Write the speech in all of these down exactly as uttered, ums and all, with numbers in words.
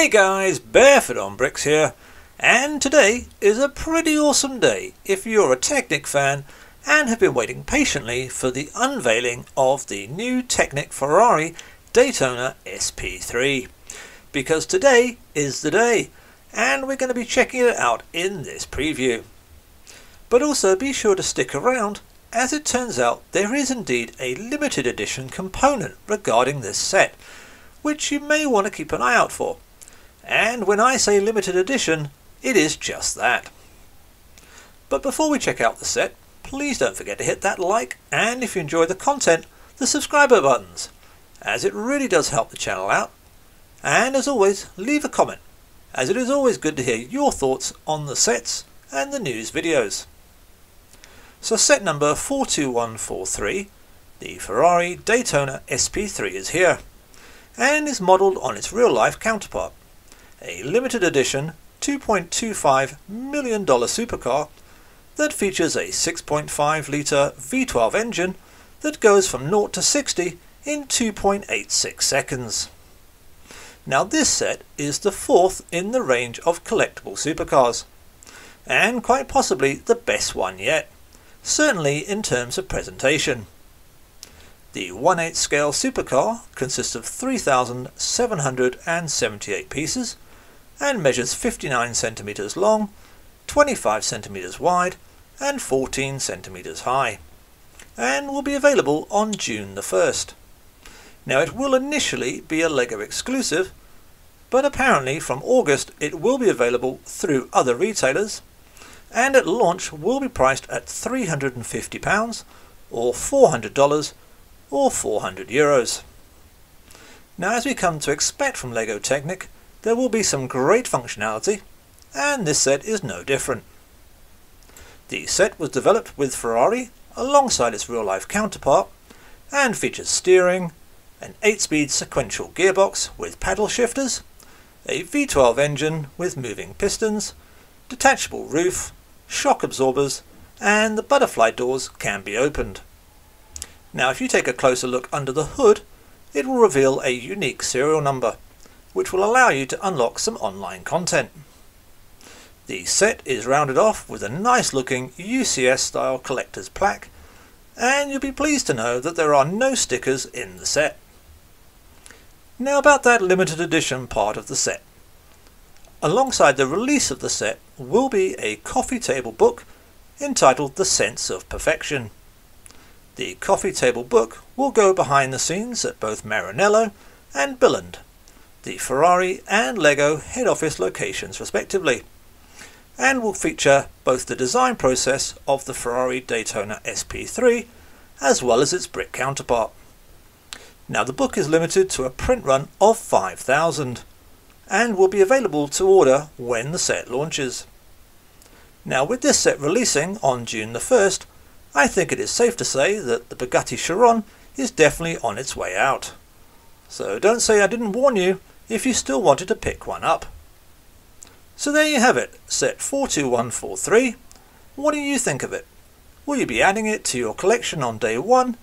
Hey guys, Barefoot on Bricks here, and today is a pretty awesome day if you're a Technic fan and have been waiting patiently for the unveiling of the new Technic Ferrari Daytona S P three, because today is the day and we're going to be checking it out in this preview. But also be sure to stick around, as it turns out there is indeed a limited edition component regarding this set, which you may want to keep an eye out for. And when I say limited edition, it is just that. But before we check out the set, please don't forget to hit that like, and if you enjoy the content, the subscriber buttons, as it really does help the channel out. And as always, leave a comment, as it is always good to hear your thoughts on the sets and the news videos. So set number four two one four three, the Ferrari Daytona S P three is here, and is modelled on its real-life counterpart. A limited edition two point two five million dollar supercar that features a six point five litre V twelve engine that goes from zero to sixty in two point eight six seconds. Now this set is the fourth in the range of collectible supercars, and quite possibly the best one yet, certainly in terms of presentation. The one eighth scale supercar consists of three thousand seven hundred seventy-eight pieces, and measures fifty-nine centimetres long, twenty-five centimetres wide and fourteen centimetres high, and will be available on June the first. Now it will initially be a LEGO exclusive, but apparently from August it will be available through other retailers, and at launch will be priced at three hundred and fifty pounds or four hundred dollars or four hundred euros. Now, as we come to expect from LEGO Technic, there will be some great functionality, and this set is no different. The set was developed with Ferrari alongside its real-life counterpart, and features steering, an eight-speed sequential gearbox with paddle shifters, a V twelve engine with moving pistons, detachable roof, shock absorbers, and the butterfly doors can be opened. Now, if you take a closer look under the hood, it will reveal a unique serial number, which will allow you to unlock some online content. The set is rounded off with a nice looking U C S style collector's plaque, and you'll be pleased to know that there are no stickers in the set. Now about that limited edition part of the set. Alongside the release of the set will be a coffee table book entitled The Sense of Perfection. The coffee table book will go behind the scenes at both Maranello and Billund, the Ferrari and LEGO head office locations respectively, and will feature both the design process of the Ferrari Daytona S P three as well as its brick counterpart. Now the book is limited to a print run of five thousand and will be available to order when the set launches. Now with this set releasing on June the first, I think it is safe to say that the Bugatti Chiron is definitely on its way out. So don't say I didn't warn you if you still wanted to pick one up. So there you have it, set four two one four three. What do you think of it? Will you be adding it to your collection on day one?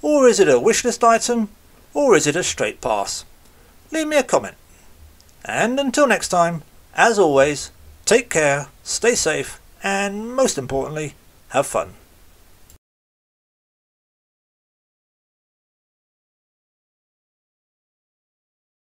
Or is it a wishlist item? Or is it a straight pass? Leave me a comment. And until next time, as always, take care, stay safe, and most importantly, have fun.